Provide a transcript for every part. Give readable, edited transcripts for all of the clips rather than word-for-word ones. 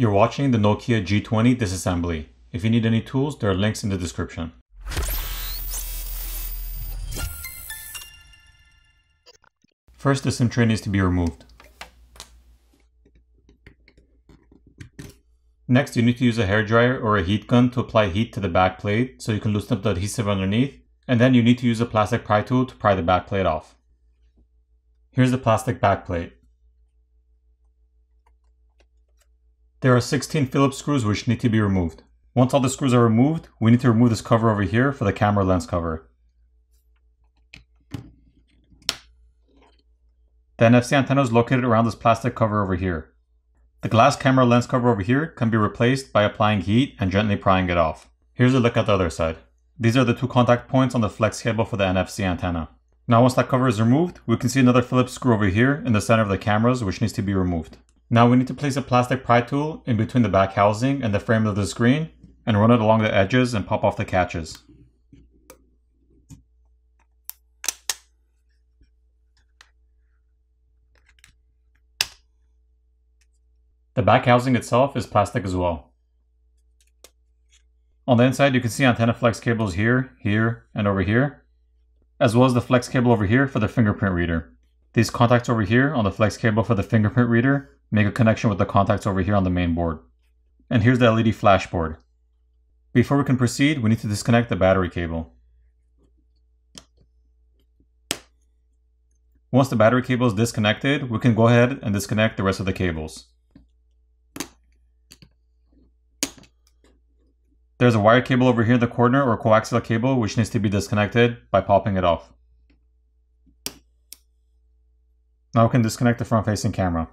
You're watching the Nokia G20 disassembly. If you need any tools, there are links in the description. First, the SIM tray needs to be removed. Next, you need to use a hairdryer or a heat gun to apply heat to the back plate so you can loosen up the adhesive underneath, and then you need to use a plastic pry tool to pry the back plate off. Here's the plastic back plate. There are 16 Phillips screws which need to be removed. Once all the screws are removed, we need to remove this cover over here for the camera lens cover. The NFC antenna is located around this plastic cover over here. The glass camera lens cover over here can be replaced by applying heat and gently prying it off. Here's a look at the other side. These are the two contact points on the flex cable for the NFC antenna. Now once that cover is removed, we can see another Phillips screw over here in the center of the cameras which needs to be removed. Now we need to place a plastic pry tool in between the back housing and the frame of the screen and run it along the edges and pop off the catches. The back housing itself is plastic as well. On the inside, you can see antenna flex cables here, here, and over here, as well as the flex cable over here for the fingerprint reader. These contacts over here on the flex cable for the fingerprint reader make a connection with the contacts over here on the main board. And here's the LED flash board. Before we can proceed, we need to disconnect the battery cable. Once the battery cable is disconnected, we can go ahead and disconnect the rest of the cables. There's a wire cable over here in the corner, or coaxial cable, which needs to be disconnected by popping it off. Now we can disconnect the front-facing camera.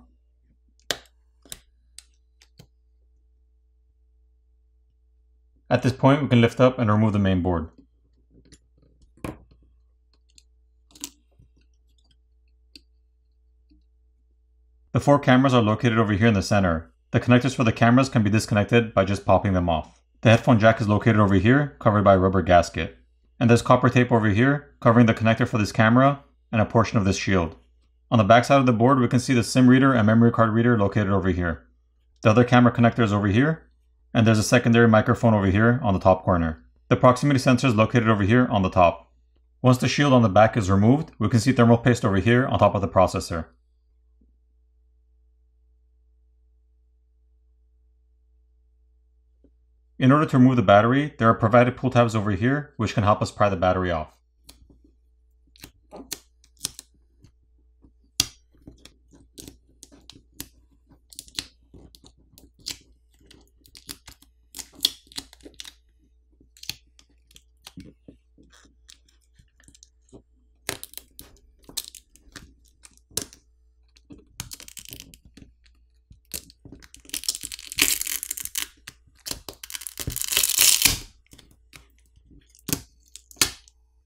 At this point, we can lift up and remove the main board. The four cameras are located over here in the center. The connectors for the cameras can be disconnected by just popping them off. The headphone jack is located over here, covered by a rubber gasket. And there's copper tape over here, covering the connector for this camera and a portion of this shield. On the back side of the board, we can see the SIM reader and memory card reader located over here. The other camera connector is over here, and there's a secondary microphone over here on the top corner. The proximity sensor is located over here on the top. Once the shield on the back is removed, we can see thermal paste over here on top of the processor. In order to remove the battery, there are provided pull tabs over here, which can help us pry the battery off.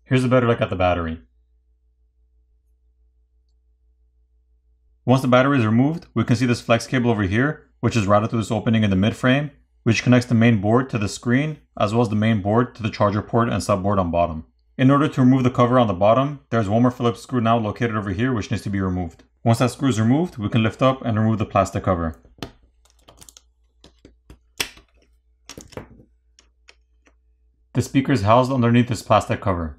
Here's a better look at the battery. Once the battery is removed, we can see this flex cable over here, which is routed through this opening in the mid-frame, which connects the main board to the screen, as well as the main board to the charger port and subboard on bottom. In order to remove the cover on the bottom, there's one more Phillips screw now located over here, which needs to be removed. Once that screw is removed, we can lift up and remove the plastic cover. The speaker is housed underneath this plastic cover.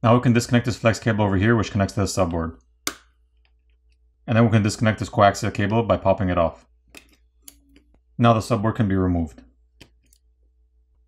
Now we can disconnect this flex cable over here which connects to the subboard. And then we can disconnect this coaxial cable by popping it off. Now the subboard can be removed.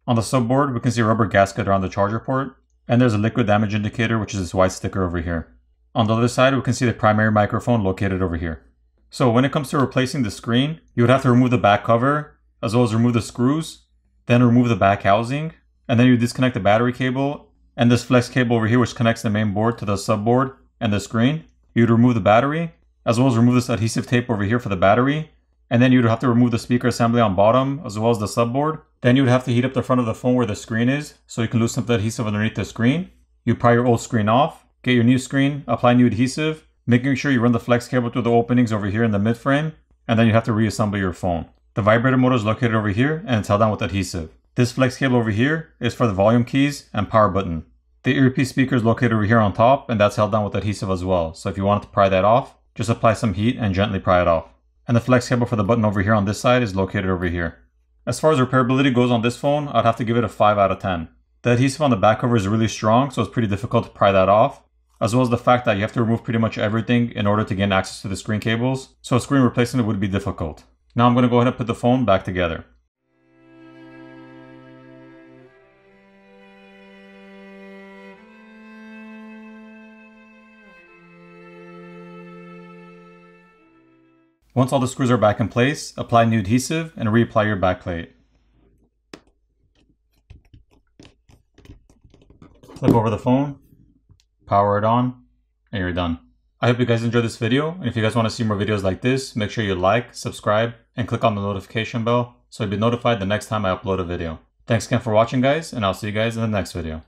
On the subboard we can see a rubber gasket around the charger port, and there's a liquid damage indicator which is this white sticker over here. On the other side we can see the primary microphone located over here. So when it comes to replacing the screen, you would have to remove the back cover, as well as remove the screws, then remove the back housing, and then you disconnect the battery cable and this flex cable over here which connects the main board to the subboard and the screen. You'd remove the battery, as well as remove this adhesive tape over here for the battery, and then you'd have to remove the speaker assembly on bottom as well as the subboard. Then you'd have to heat up the front of the phone where the screen is so you can loosen up the adhesive underneath the screen. You pry your old screen off, get your new screen, apply new adhesive, making sure you run the flex cable through the openings over here in the mid-frame, and then you have to reassemble your phone. The vibrator motor is located over here and it's held down with adhesive. This flex cable over here is for the volume keys and power button. The earpiece speaker is located over here on top, and that's held down with adhesive as well. So if you wanted to pry that off, just apply some heat and gently pry it off. and the flex cable for the button over here on this side is located over here. As far as repairability goes on this phone, I'd have to give it a 5 out of 10. The adhesive on the back cover is really strong, so it's pretty difficult to pry that off, as well as the fact that you have to remove pretty much everything in order to gain access to the screen cables, so a screen replacement would be difficult. Now I'm going to go ahead and put the phone back together. Once all the screws are back in place, apply new adhesive and reapply your back plate. Flip over the phone, power it on, and you're done. I hope you guys enjoyed this video, and if you guys want to see more videos like this, make sure you like, subscribe, and click on the notification bell so you'll be notified the next time I upload a video. Thanks again for watching, guys, and I'll see you guys in the next video.